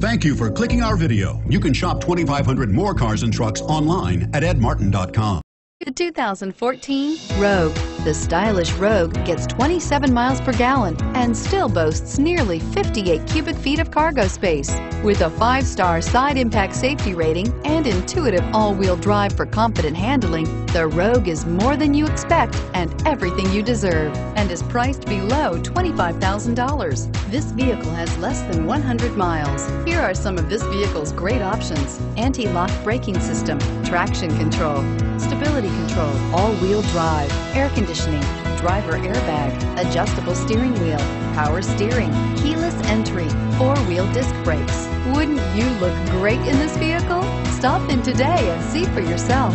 Thank you for clicking our video. You can shop 2,500 more cars and trucks online at edmartin.com. The 2014 Rogue. The stylish Rogue gets 27 miles per gallon and still boasts nearly 58 cubic feet of cargo space. With a 5-star side impact safety rating and intuitive all-wheel drive for confident handling, the Rogue is more than you expect and everything you deserve, and is priced below $25,000. This vehicle has less than 100 miles. Here are some of this vehicle's great options: anti-lock braking system, traction control, stability control, all-wheel drive, air conditioning, driver airbag, adjustable steering wheel, power steering, keyless entry, four-wheel disc brakes. Wouldn't you look great in this vehicle? Stop in today and see for yourself.